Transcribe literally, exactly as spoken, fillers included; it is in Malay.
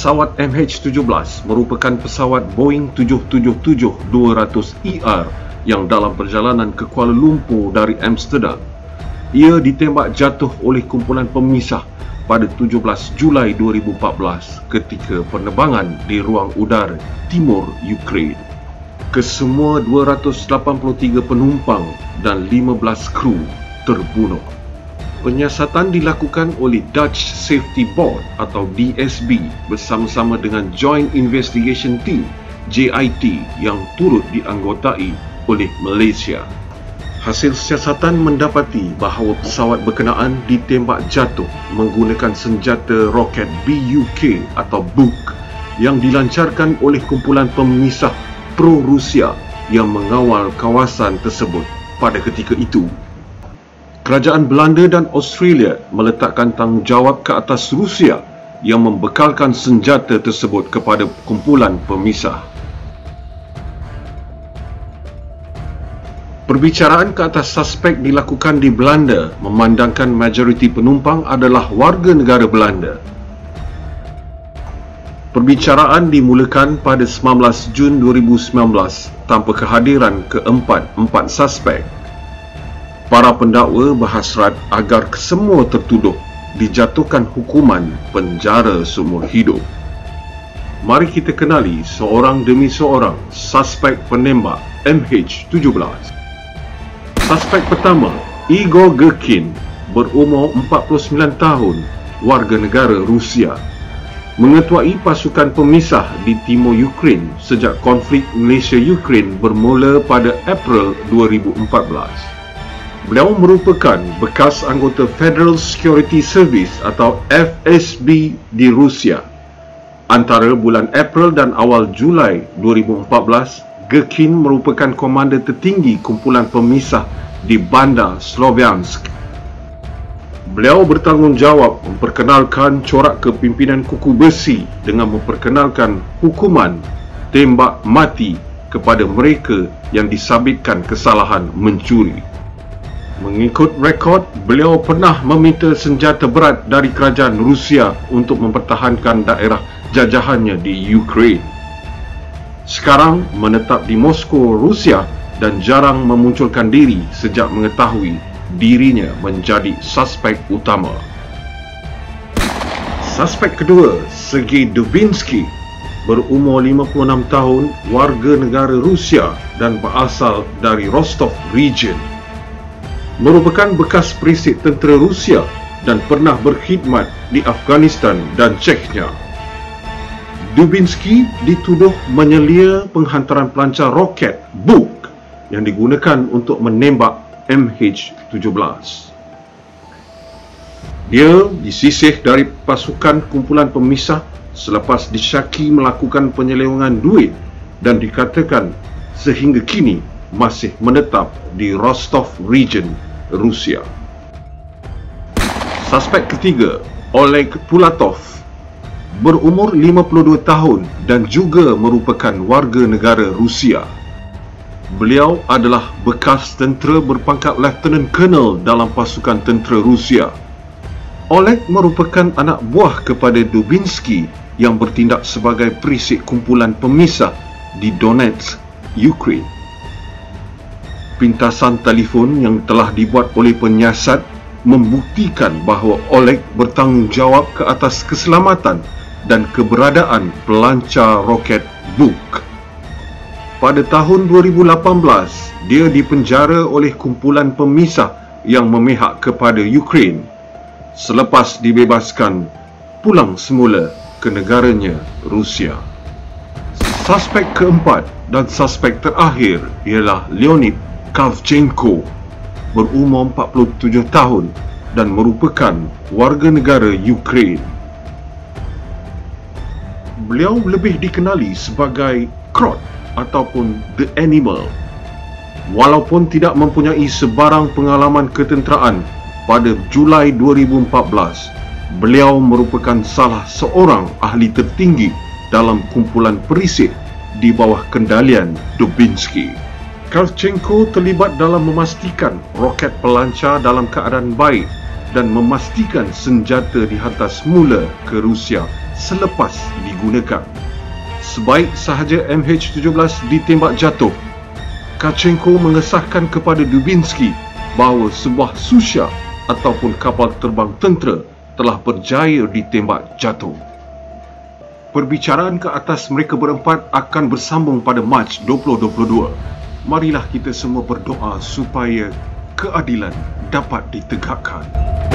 pesawat M H tujuh belas merupakan pesawat Boeing tujuh tujuh tujuh dua ratus E R yang dalam perjalanan ke Kuala Lumpur dari Amsterdam. Ia ditembak jatuh oleh kumpulan pemisah pada tujuh belas Julai dua ribu empat belas ketika penerbangan di ruang udara timur Ukraine. Kesemua dua ratus lapan puluh tiga penumpang dan lima belas kru terbunuh. Penyiasatan dilakukan oleh Dutch Safety Board atau D S B bersama-sama dengan Joint Investigation Team J I T yang turut dianggotai oleh Malaysia. Hasil siasatan mendapati bahawa pesawat berkenaan ditembak jatuh menggunakan senjata roket Buk atau Buk yang dilancarkan oleh kumpulan pemisah pro-Rusia yang mengawal kawasan tersebut pada ketika itu. Kerajaan Belanda dan Australia meletakkan tanggungjawab ke atas Rusia yang membekalkan senjata tersebut kepada kumpulan pemisah. Perbicaraan ke atas suspek dilakukan di Belanda memandangkan majoriti penumpang adalah warga negara Belanda. Perbicaraan dimulakan pada sembilan belas Jun dua ribu sembilan belas tanpa kehadiran keempat-empat suspek. Para pendakwa berhasrat agar kesemua tertuduh dijatuhkan hukuman penjara seumur hidup. Mari kita kenali seorang demi seorang suspek penembak M H tujuh belas. Suspek pertama, Igor Girkin, berumur empat puluh sembilan tahun, warga negara Rusia. Mengetuai pasukan pemisah di timur Ukraine sejak konflik Malaysia-Ukraine bermula pada April dua ribu empat belas. Beliau merupakan bekas anggota Federal Security Service atau F S B di Rusia. Antara bulan April dan awal Julai dua ribu empat belas, Girkin merupakan komander tertinggi kumpulan pemisah di bandar Sloviansk. Beliau bertanggungjawab memperkenalkan corak kepimpinan kuku besi dengan memperkenalkan hukuman tembak mati kepada mereka yang disabitkan kesalahan mencuri. Mengikut rekod, beliau pernah meminta senjata berat dari kerajaan Rusia untuk mempertahankan daerah jajahannya di Ukraine. Sekarang menetap di Moskow, Rusia dan jarang memunculkan diri sejak mengetahui dirinya menjadi suspek utama. Suspek kedua, Sergei Dubinsky, berumur lima puluh enam tahun, warga negara Rusia dan berasal dari Rostov region. Merupakan bekas perisik tentera Rusia dan pernah berkhidmat di Afghanistan dan Chechnya. Dubinsky dituduh menyelia penghantaran pelancar roket Buk yang digunakan untuk menembak M H tujuh belas. Dia disisih dari pasukan kumpulan pemisah selepas disyaki melakukan penyelewengan duit dan dikatakan sehingga kini masih menetap di Rostov region Rusia. Suspek ketiga, Oleg Pulatov, berumur lima puluh dua tahun dan juga merupakan warga negara Rusia. Beliau adalah bekas tentera berpangkat Lieutenant Colonel dalam pasukan tentera Rusia. Oleg merupakan anak buah kepada Dubinsky yang bertindak sebagai perisik kumpulan pemisah di Donetsk, Ukraine. Pintasan telefon yang telah dibuat oleh penyiasat membuktikan bahawa Oleg bertanggungjawab ke atas keselamatan dan keberadaan pelancar roket Buk. Pada tahun dua ribu lapan belas, dia dipenjara oleh kumpulan pemisah yang memihak kepada Ukraine. Selepas dibebaskan, pulang semula ke negaranya Rusia. Suspek keempat dan suspek terakhir ialah Leonid Kharchenko, berumur empat puluh tujuh tahun dan merupakan warga negara Ukraine. Beliau lebih dikenali sebagai Krot ataupun The Animal. Walaupun tidak mempunyai sebarang pengalaman ketenteraan, pada Julai dua ribu empat belas, beliau merupakan salah seorang ahli tertinggi dalam kumpulan perisik di bawah kendalian Dubinsky. Kharchenko terlibat dalam memastikan roket pelancar dalam keadaan baik dan memastikan senjata dihantar semula ke Rusia selepas digunakan. Sebaik sahaja M H tujuh belas ditembak jatuh, Kharchenko mengesahkan kepada Dubinsky bahawa sebuah susha ataupun kapal terbang tentera telah berjaya ditembak jatuh. Perbicaraan ke atas mereka berempat akan bersambung pada Mac dua ribu dua puluh dua. Marilah kita semua berdoa supaya keadilan dapat ditegakkan.